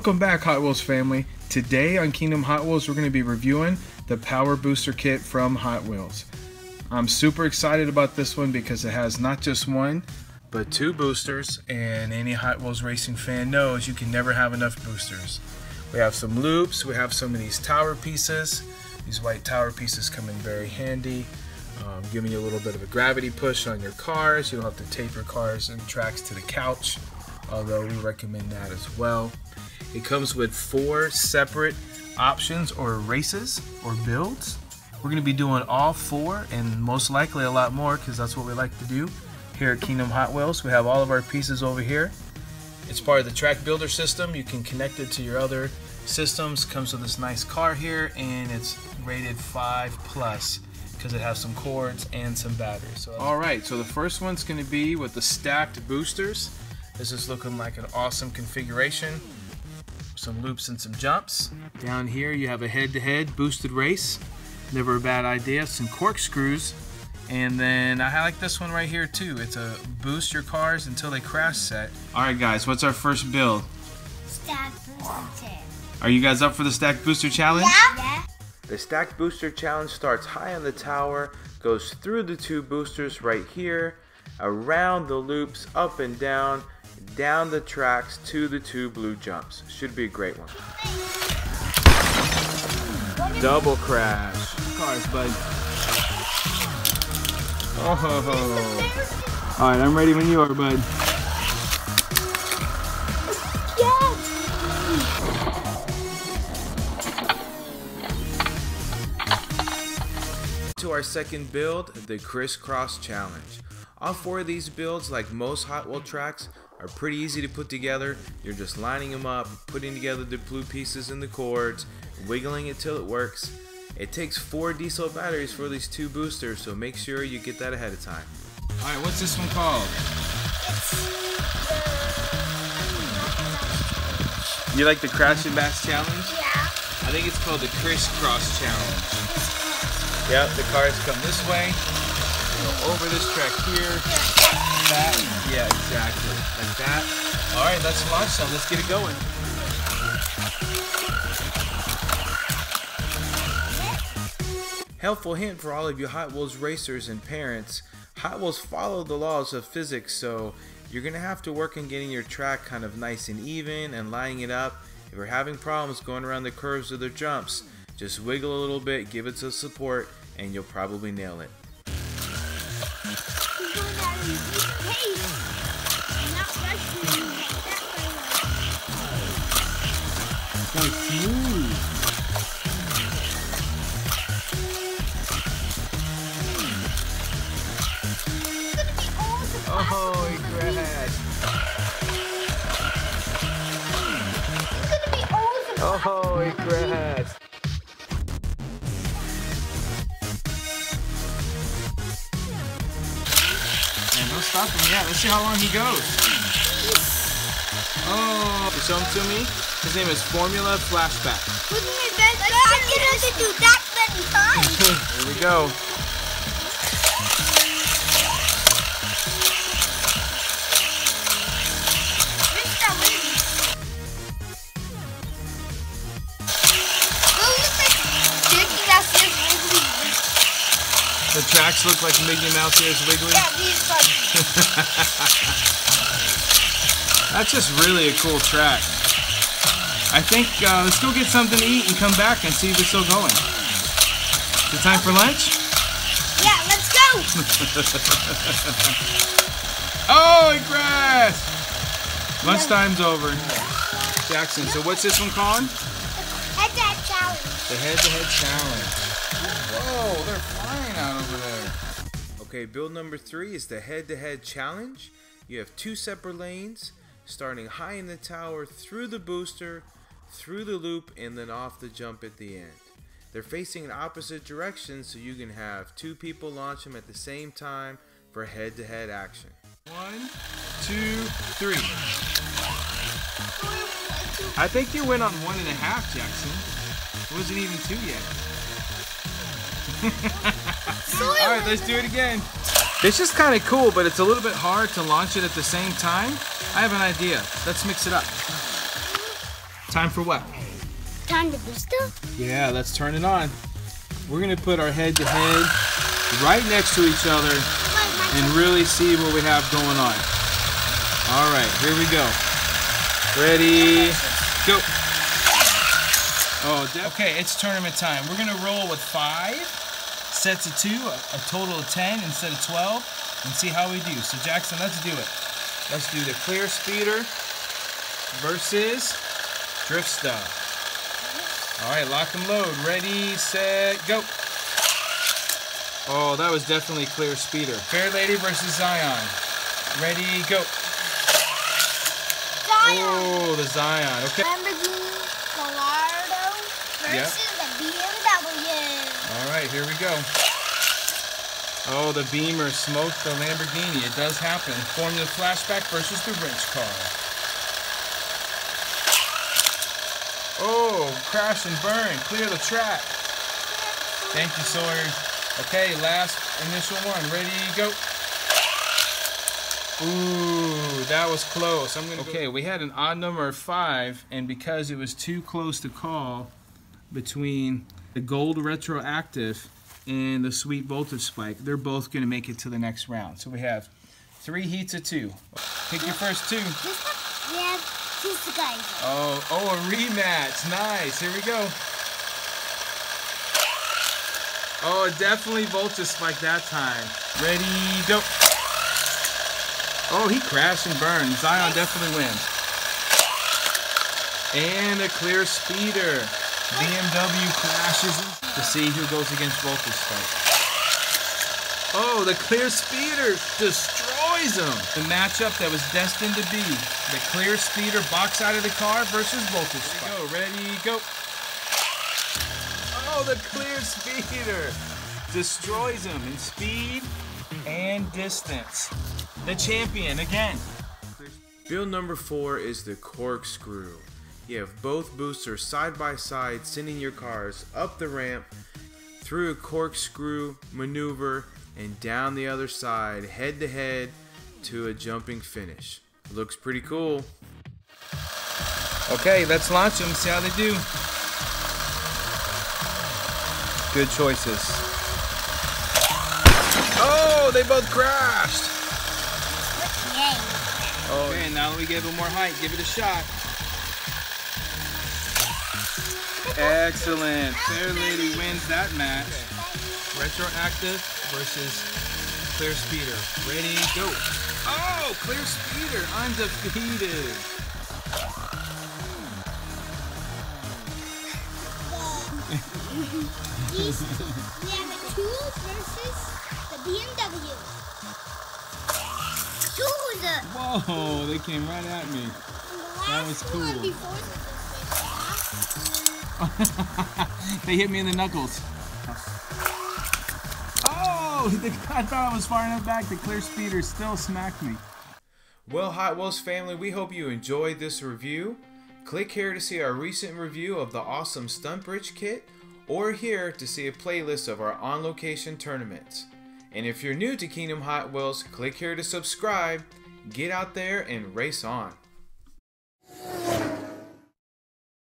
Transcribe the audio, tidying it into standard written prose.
Welcome back, Hot Wheels family. Today on Kingdom Hot Wheels, we're going to be reviewing the Power Booster kit from Hot Wheels. I'm super excited about this one because it has not just one, but two boosters, and any Hot Wheels racing fan knows you can never have enough boosters. We have some loops, we have some of these tower pieces. These white tower pieces come in very handy, giving you a little bit of a gravity push on your cars. You don't have to tape your cars and tracks to the couch, although we recommend that as well. It comes with four separate options or races or builds. We're gonna be doing all four and most likely a lot more because that's what we like to do here at Kingdom Hot Wheels. We have all of our pieces over here. It's part of the track builder system. You can connect it to your other systems. Comes with this nice car here and it's rated 5+ because it has some cords and some batteries. So, all right, so the first one's gonna be with the stacked boosters. This is looking like an awesome configuration. Some loops and some jumps. Down here you have a head-to-head boosted race. Never a bad idea. Some corkscrews. And then I like this one right here too. It's a boost your cars until they crash set. Alright guys, what's our first build? Stack booster. Are you guys up for the stack booster challenge? Yeah. The stack booster challenge starts high on the tower, goes through the two boosters right here, around the loops, up and down the tracks to the two blue jumps. Should be a great one. Double crash. Cars, bud. Oh. All right, I'm ready when you are, bud. Yes. To our second build, the crisscross challenge. All four of these builds, like most Hot Wheel tracks, are pretty easy to put together. You're just lining them up, putting together the blue pieces and the cords, wiggling it till it works. It takes 4 diesel batteries for these two boosters, so make sure you get that ahead of time. All right, what's this one called? You like the Crash and Bash Challenge? Yeah. I think it's called the Crisscross Challenge. Yep, the cars come this way. Go over this track here, that, yeah, exactly, like that. All right, let's launch some, let's get it going. Helpful hint for all of you Hot Wheels racers and parents, Hot Wheels follow the laws of physics, so you're gonna have to work on getting your track kind of nice and even and lining it up. If you're having problems going around the curves of the jumps, just wiggle a little bit, give it some support, and you'll probably nail it. Oh, he crashed. Oh, he crashed. Stop him, yeah, let's see how long he goes. Oh, show him to me. His name is Formula Flashback. I didn't have to do that many times. Here we go. The tracks look like Mickey Mouse ears wiggling. Yeah, he's like... That's just really a cool track. I think let's go get something to eat and come back and see if it's still going. Is it time for lunch? Yeah, let's go! Oh, it crashed! Lunchtime's over. Jackson, so what's this one called? Head-to-head challenge. The head-to-head challenge. Whoa, they're flying out over there. Okay, build number 3 is the head-to-head challenge. You have 2 separate lanes, starting high in the tower, through the booster, through the loop, and then off the jump at the end. They're facing in opposite directions, so you can have 2 people launch them at the same time for head-to-head action. 1, 2, 3. I think you went on 1.5, Jackson. It wasn't even 2 yet. Alright, let's do it again. It's just kind of cool, but it's a little bit hard to launch it at the same time. I have an idea. Let's mix it up. Time for what? Time to boost up? Yeah, let's turn it on. We're gonna put our head to head right next to each other and really see what we have going on. All right, here we go. Ready, go. Oh, okay, it's tournament time. We're gonna roll with 5 sets of 2, a total of 10 instead of 12, and see how we do. So Jackson, let's do it. Let's do the Clear Speeder versus Drift Stuff. All right, lock and load. Ready, set, go. Oh, that was definitely Clear Speeder. Fair Lady versus Zion. Ready, go. Zion. Oh, the Zion. Okay. Lamborghini Gallardo versus the BMW. All right, here we go. Oh, the Beamer smoked the Lamborghini. It does happen. Formula Flashback versus the wrench car. Oh, crash and burn. Clear the track. Thank you, Sawyer. Okay, last initial one. Ready, go. Ooh, that was close. I'm gonna go. We had an odd number of 5, and because it was too close to call between the gold retroactive and the sweet Volta's Spike, they're both going to make it to the next round. So we have 3 heats of 2. Pick your first 2. Yeah. Oh, a rematch. Nice. Here we go. Oh, definitely Volta's Spike that time. Ready, go. Oh, he crashed and burned. Zion definitely wins. And a Clear Speeder. BMW crashes to see who goes against Volta's Spike. Oh, the Clear Speeder destroys them. The matchup that was destined to be the Clear Speeder box out of the car versus Volta's Spike. Go, ready, go. Oh, the Clear Speeder destroys them in speed and distance. The champion again. Build number 4 is the corkscrew. You have both boosters side by side, sending your cars up the ramp through a corkscrew maneuver and down the other side, head to head, to a jumping finish. Looks pretty cool. Okay, let's launch them, see how they do. Good choices. Oh, they both crashed. Oh, and now we give it more height, give it a shot. Excellent. Fair Lady wins that match. Retroactive versus Clear Speeder. Ready, go. Oh, Clear Speeder, undefeated. We have a 2 versus the BMW. 2 was a... Whoa, they came right at me. That was cool. They hit me in the knuckles. I thought I was far enough back, the Clear Speeder still smacked me. Well, Hot Wheels family, we hope you enjoyed this review. Click here to see our recent review of the awesome Stunt Bridge kit, or here to see a playlist of our on-location tournaments. And if you're new to Kingdom Hot Wheels, click here to subscribe. Get out there and race on.